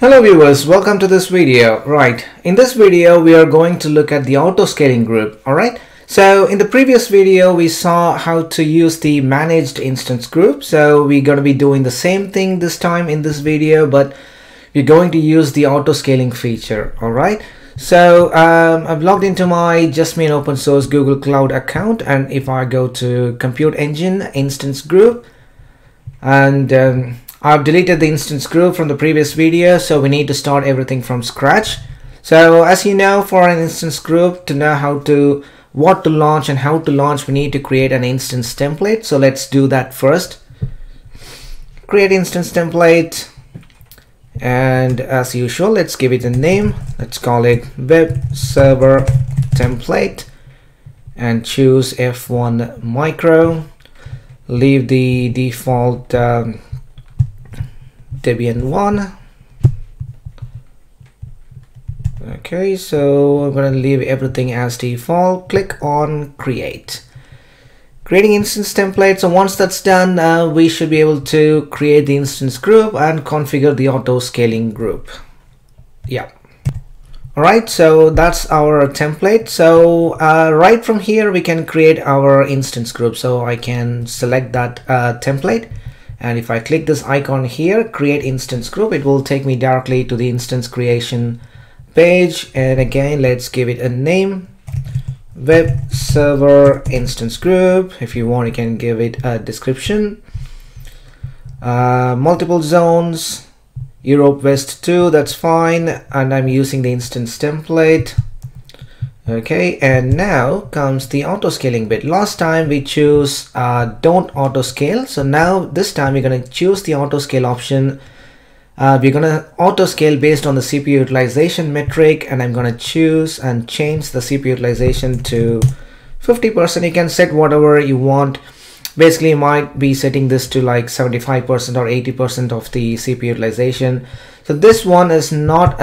Hello viewers, welcome to this video. Right, in this video we are going to look at the auto scaling group. Alright, so in the previous video we saw how to use the managed instance group, so we're going to be doing the same thing this time in this video, but we're going to use the auto scaling feature. Alright, so I've logged into my Just Me and Opensource Google Cloud account, and if I go to Compute Engine instance group, and I've deleted the instance group from the previous video, so we need to start everything from scratch. So as you know, for an instance group, to know what to launch, we need to create an instance template. So let's do that first. Create instance template, and as usual, let's give it a name. Let's call it web server template and choose F1 micro. Leave the default Debian 1. Okay, so I'm going to leave everything as default. Click on create. Creating instance template. So once that's done, we should be able to create the instance group and configure the auto scaling group. Yeah. Alright, so that's our template. So right from here we can create our instance group. So I can select that template. And if I click this icon here, create instance group, it will take me directly to the instance creation page. And again, let's give it a name, web server instance group. If you want, you can give it a description, multiple zones, Europe West 2, that's fine. And I'm using the instance template. Okay, and now comes the auto scaling bit. Last time we choose don't auto scale, so now this time we're going to choose the auto scale option. We're going to auto scale based on the CPU utilization metric, and I'm going to choose and change the CPU utilization to 50%. You can set whatever you want. Basically, you might be setting this to like 75% or 80% of the CPU utilization. So this one is not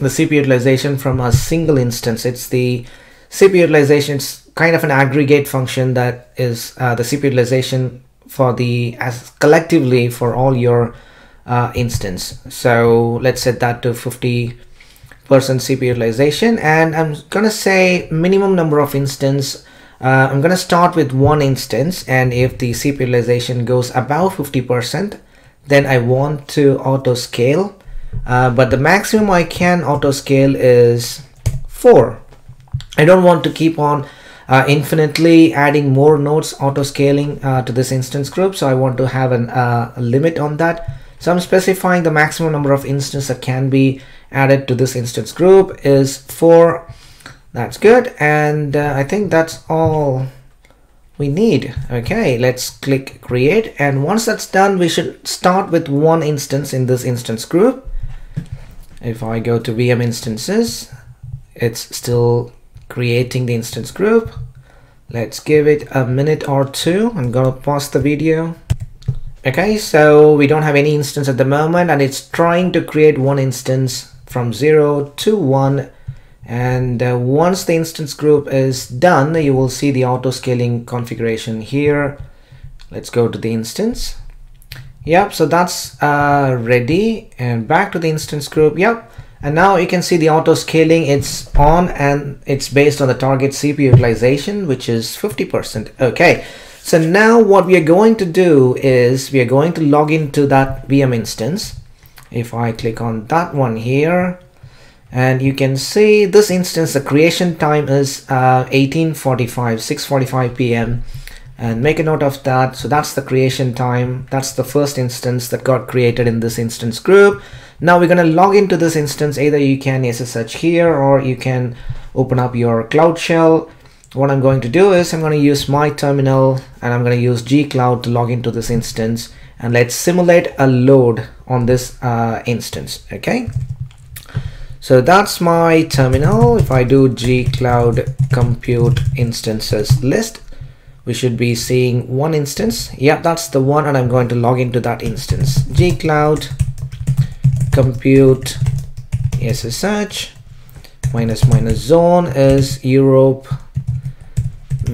the CPU utilization from a single instance. It's the CPU utilization. It's kind of an aggregate function that is the CPU utilization for the as collectively for all your instance. So let's set that to 50% CPU utilization, and I'm gonna say minimum number of instance. I'm gonna start with one instance, and if the CPU utilization goes above 50%, then I want to auto scale. But the maximum I can auto scale is 4. I don't want to keep on infinitely adding more nodes auto scaling to this instance group, so I want to have a limit on that. So I'm specifying the maximum number of instances that can be added to this instance group is 4. That's good, and I think that's all we need. Okay, let's click create, and once that's done, we should start with one instance in this instance group. If I go to VM instances, it's still creating the instance group. Let's give it a minute or two. I'm gonna pause the video. Okay, so we don't have any instance at the moment, and it's trying to create one instance from 0 to 1. And once the instance group is done, you will see the auto scaling configuration here. Let's go to the instance. Yep, so that's ready, and back to the instance group. Yep, and now you can see the auto scaling, it's on, and it's based on the target CPU utilization, which is 50%. Okay, so now what we are going to do is we are going to log into that VM instance. If I click on that one here, and you can see this instance, the creation time is 6:45 p.m. And make a note of that. So that's the creation time. That's the first instance that got created in this instance group. Now we're going to log into this instance. Either you can SSH here, or you can open up your cloud shell. What I'm going to do is I'm going to use my terminal, and I'm going to use gcloud to log into this instance, and let's simulate a load on this instance. Okay, so that's my terminal. If I do gcloud compute instances list, we should be seeing one instance. Yeah, that's the one, and I'm going to log into that instance. Gcloud compute SSH -- zone is Europe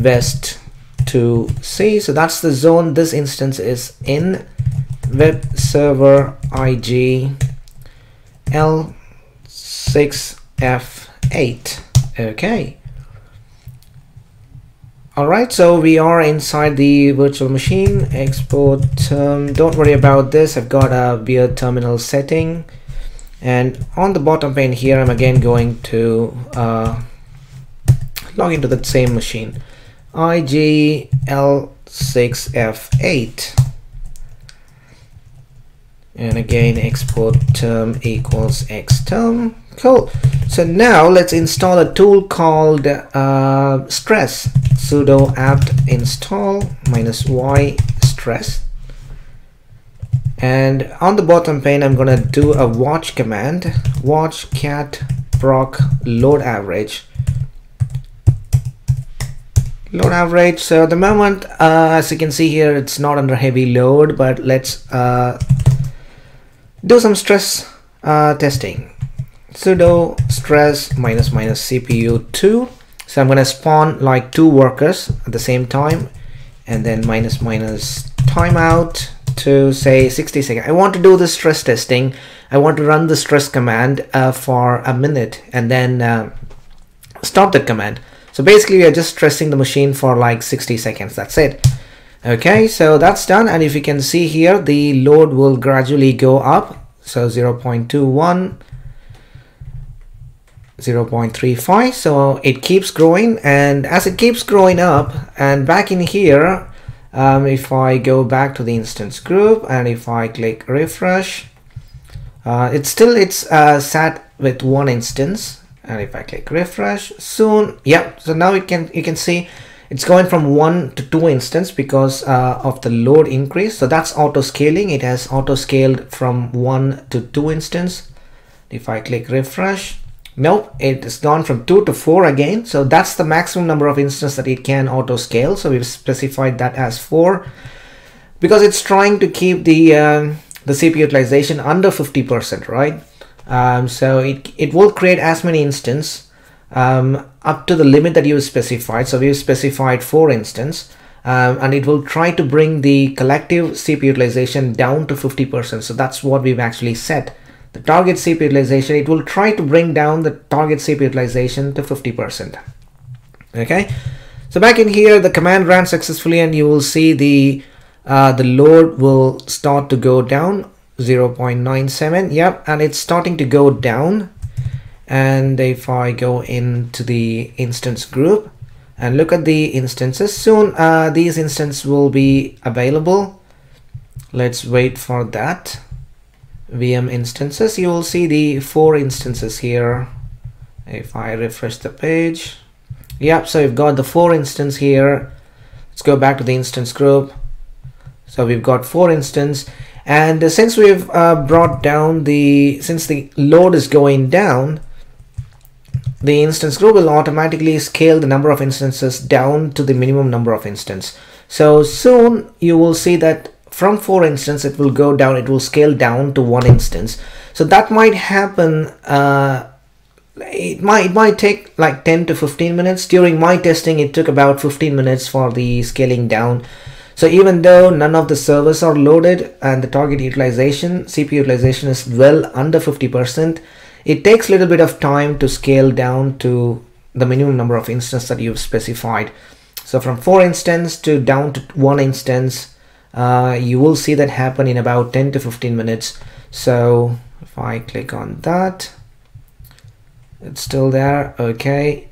West 2C. So that's the zone this instance is in. Web server IG L6F8. Okay. Alright, so we are inside the virtual machine. Export, don't worry about this, I've got a weird terminal setting. And on the bottom pane here, I'm again going to log into that same machine. IGL6F8. And again, export term equals xterm. Cool. So now let's install a tool called stress. Sudo apt install -y stress. And on the bottom pane, I'm gonna do a watch command. Watch cat proc load average. Load average. So at the moment, as you can see here, it's not under heavy load, but let's do some stress testing. Sudo stress -CPU2. So I'm going to spawn like two workers at the same time, and then -- timeout to say 60 seconds. I want to do the stress testing. I want to run the stress command for a minute and then stop that command. So basically we are just stressing the machine for like 60 seconds. That's it. Okay, so that's done, and if you can see here, the load will gradually go up. So 0.21, 0.35, so it keeps growing, and as it keeps growing up, and back in here, if I go back to the instance group and if I click refresh, it's sat with one instance, and if I click refresh soon, yeah, so now you can see it's going from 1 to 2 instance because of the load increase. So that's auto scaling. It has auto scaled from 1 to 2 instance. If I click refresh, nope, it has gone from 2 to 4 again. So that's the maximum number of instances that it can auto scale. So we've specified that as 4 because it's trying to keep the CPU utilization under 50%, right? So it will create as many instances up to the limit that you specified. So we've specified 4 instance, and it will try to bring the collective CPU utilization down to 50%. So that's what we've actually set. The target CPU utilization, it will try to bring down the target CPU utilization to 50%. Okay, so back in here, the command ran successfully, and you will see the load will start to go down. 0.97, yep, and it's starting to go down. And if I go into the instance group and look at the instances, soon these instances will be available. Let's wait for that. VM instances, you will see the 4 instances here. If I refresh the page, yep, so we've got the 4 instance here. Let's go back to the instance group. So we've got 4 instance, and since we've brought down since the load is going down, the instance group will automatically scale the number of instances down to the minimum number of instances. So soon you will see that from 4 instances it will go down, it will scale down to 1 instance. So that might happen, it might take like 10 to 15 minutes. During my testing it took about 15 minutes for the scaling down. So even though none of the servers are loaded and the target utilization, CPU utilization is well under 50%, it takes a little bit of time to scale down to the minimum number of instances that you've specified. So from 4 instance to down to 1 instance, you will see that happen in about 10 to 15 minutes. So if I click on that, it's still there. Okay.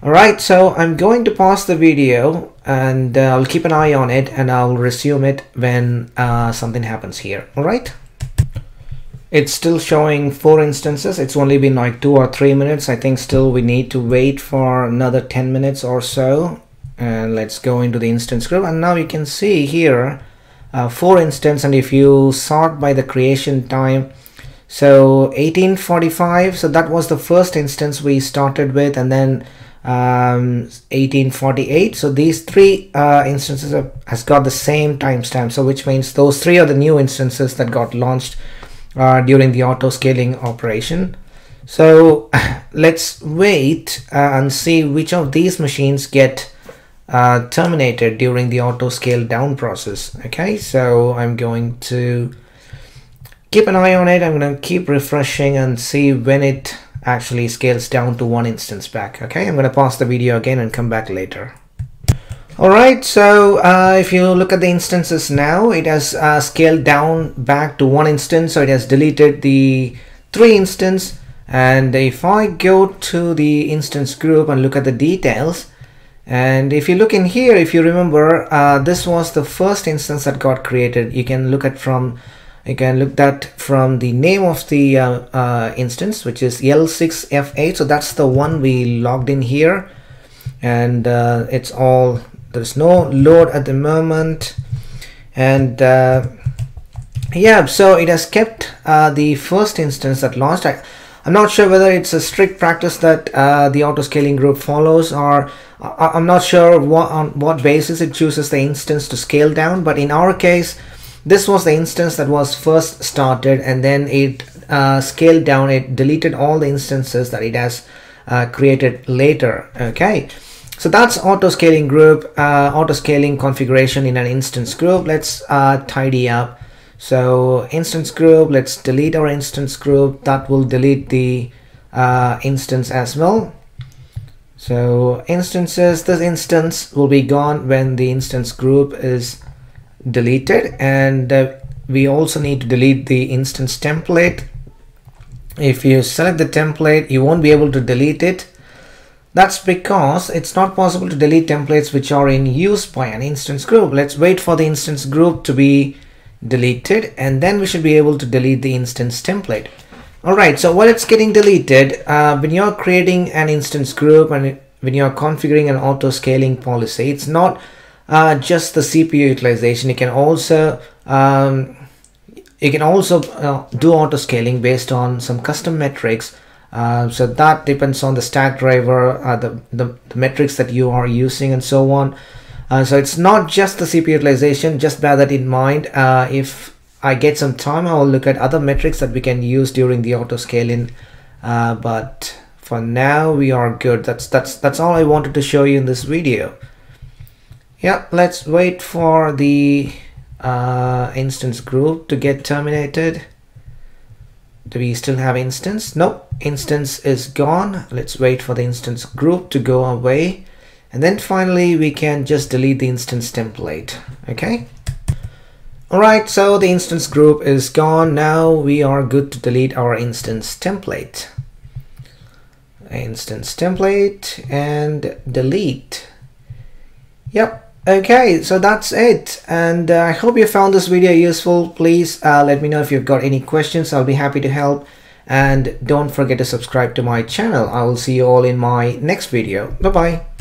Alright, so I'm going to pause the video, and I'll keep an eye on it, and I'll resume it when something happens here. Alright, it's still showing 4 instances. It's only been like 2 or 3 minutes. I think still we need to wait for another 10 minutes or so. And let's go into the instance group, and now you can see here 4 instances, and if you sort by the creation time, so 1845, so that was the first instance we started with, and then 1848. So these 3 instances has got the same timestamp, so which means those 3 are the new instances that got launched during the auto scaling operation. So let's wait and see which of these machines get terminated during the auto scale down process. Okay, so I'm going to keep an eye on it. I'm going to keep refreshing and see when it actually scales down to one instance back. Okay, I'm going to pause the video again and come back later. Alright, so if you look at the instances now, it has scaled down back to one instance, so it has deleted the three instance. And if I go to the instance group and look at the details, and if you look in here, if you remember, this was the first instance that got created. You can look at from, you can look that from the name of the instance, which is L6F8. So that's the one we logged in here, and it's all, there's no load at the moment. And yeah, so it has kept the first instance that launched. I'm not sure whether it's a strict practice that the auto-scaling group follows, or I'm not sure what, on what basis it chooses the instance to scale down, but in our case, this was the instance that was first started, and then it scaled down, it deleted all the instances that it has created later. Okay, so that's auto-scaling group, auto-scaling configuration in an instance group. Let's tidy up. So instance group, let's delete our instance group. That will delete the instance as well. So instances, this instance will be gone when the instance group is deleted. And we also need to delete the instance template. If you select the template, you won't be able to delete it. That's because it's not possible to delete templates which are in use by an instance group. Let's wait for the instance group to be deleted, and then we should be able to delete the instance template. Alright, so while it's getting deleted, when you're creating an instance group and when you're configuring an auto scaling policy, it's not just the CPU utilization. You can also do auto scaling based on some custom metrics. So that depends on the stack driver, the metrics that you are using, and so on. So it's not just the CPU utilization, just bear that in mind. If I get some time, I will look at other metrics that we can use during the auto scaling. But for now, we are good. That's all I wanted to show you in this video. Yeah, let's wait for the instance group to get terminated. Do we still have instance? No, instance is gone. Let's wait for the instance group to go away. And then finally, we can just delete the instance template. Okay. Alright, so the instance group is gone. Now we are good to delete our instance template. Instance template and delete. Yep. Okay, so that's it. And I hope you found this video useful. Please let me know if you've got any questions. I'll be happy to help. And don't forget to subscribe to my channel. I will see you all in my next video. Bye-bye.